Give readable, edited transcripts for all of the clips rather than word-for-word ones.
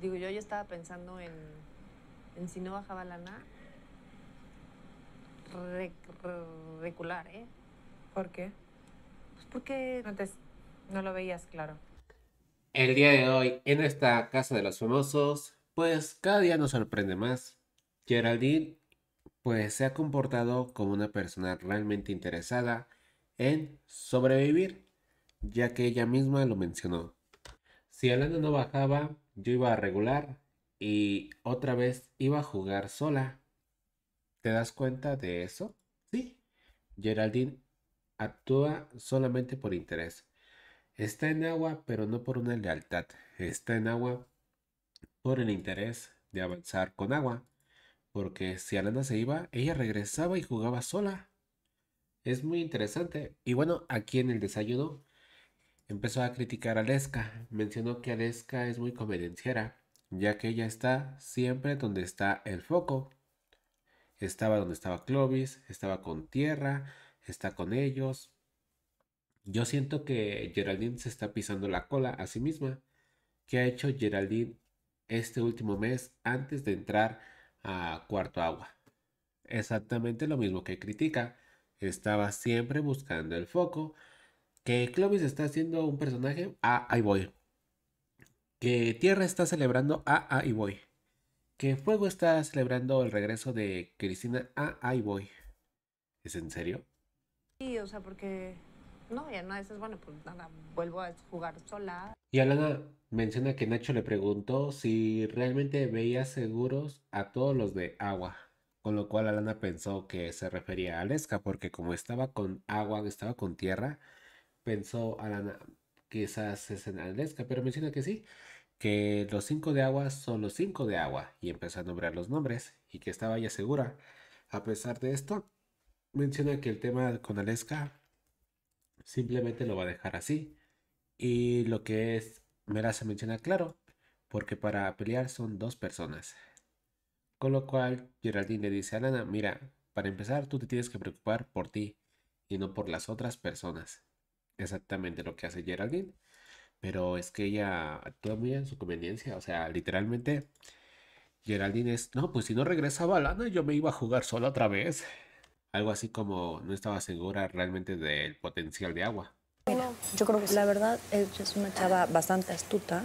Digo, yo estaba pensando en si no bajaba lana, recular, ¿eh? ¿Por qué? Pues porque antes no lo veías claro. El día de hoy, en esta Casa de los Famosos, pues cada día nos sorprende más. Geraldine, pues se ha comportado como una persona realmente interesada en sobrevivir, ya que ella misma lo mencionó. Si Alana no bajaba, yo iba a regular y otra vez iba a jugar sola. ¿Te das cuenta de eso? Sí. Geraldine actúa solamente por interés. Está en agua, pero no por una lealtad. Está en agua por el interés de avanzar con agua. Porque si Alana se iba, ella regresaba y jugaba sola. Es muy interesante. Y bueno, aquí en el desayuno empezó a criticar a Aleska. Mencionó que Aleska es muy convenenciera, ya que ella está siempre donde está el foco. Estaba donde estaba Clovis, estaba con Tierra, está con ellos. Yo siento que Geraldine se está pisando la cola a sí misma. ¿Qué ha hecho Geraldine este último mes antes de entrar a Cuarto Agua? Exactamente lo mismo que critica. Estaba siempre buscando el foco. Que Clovis está haciendo un personaje, ahí voy. Que Tierra está celebrando, ahí voy. Que Fuego está celebrando el regreso de Cristina, ahí voy. ¿Es en serio? Sí, o sea, porque... No, ya no, eso es bueno, pues nada, vuelvo a jugar sola. Y Alana menciona que Nacho le preguntó si realmente veía seguros a todos los de agua. Con lo cual Alana pensó que se refería a Aleska, porque como estaba con agua, estaba con tierra, pensó Alana quizás es en Aleska, pero menciona que sí, que los 5 de agua son los 5 de agua, y empezó a nombrar los nombres, y que estaba ya segura. A pesar de esto, menciona que el tema con Aleska simplemente lo va a dejar así. Y lo que es Mera se menciona claro, porque para pelear son 2 personas. Con lo cual Geraldine le dice a Alana, mira, para empezar tú te tienes que preocupar por ti y no por las otras personas. Exactamente lo que hace Geraldine. Pero es que ella actúa muy en su conveniencia. O sea, literalmente Geraldine es, no, pues si no regresaba Alana yo me iba a jugar sola otra vez. Algo así como no estaba segura realmente del potencial de agua. Mira, yo creo que sí. La verdad es una chava bastante astuta.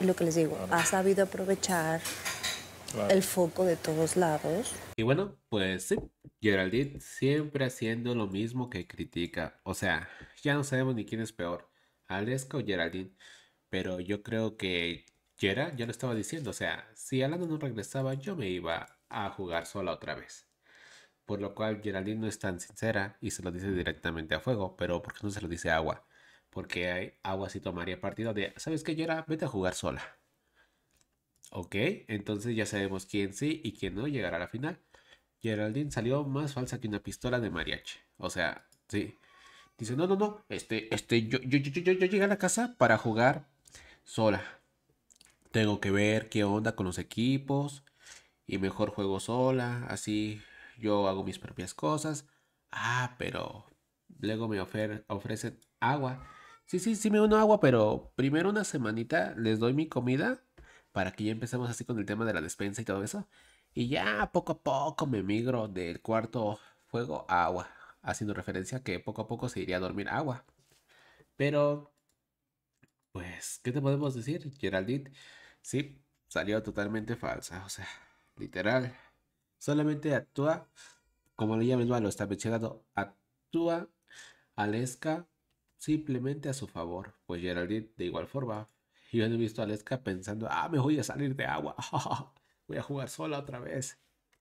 Y lo que les digo, ha sabido aprovechar el foco de todos lados. Y bueno, pues sí, Geraldine siempre haciendo lo mismo que critica. O sea, ya no sabemos ni quién es peor, Aleska o Geraldine. Pero yo creo que Geraldine ya lo estaba diciendo. O sea, si Alana no regresaba, yo me iba a jugar sola otra vez. Por lo cual Geraldine no es tan sincera y se lo dice directamente a Fuego. Pero ¿por qué no se lo dice a Agua? Porque Agua sí tomaría partido de, ¿sabes qué, Geraldine? Vete a jugar sola. Ok, entonces ya sabemos quién sí y quién no llegará a la final. Geraldine salió más falsa que una pistola de mariachi. O sea, sí. Dice, no, no, no, yo llegué a la casa para jugar sola. Tengo que ver qué onda con los equipos y mejor juego sola, así... Yo hago mis propias cosas. Ah, pero luego me ofrecen agua. Sí, sí, sí me uno agua, pero primero una semanita les doy mi comida para que ya empecemos así con el tema de la despensa y todo eso. Y ya poco a poco me migro del cuarto fuego a agua, haciendo referencia a que poco a poco se iría a dormir agua. Pero, pues, ¿qué te podemos decir? Geraldine, sí, salió totalmente falsa, o sea, literal. Solamente actúa, como ella misma lo está mencionando, actúa Aleska simplemente a su favor. Pues Geraldine de igual forma. Yo no he visto a Aleska pensando, ah, me voy a salir de agua, voy a jugar sola otra vez.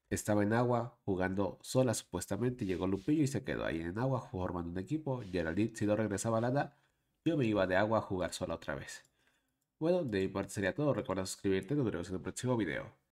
Estaba en agua, jugando sola supuestamente, llegó Lupillo y se quedó ahí en agua, formando un equipo. Geraldine, si no regresaba a Lada, yo me iba de agua a jugar sola otra vez. Bueno, de mi parte sería todo. Recuerda suscribirte, nos vemos en el próximo video.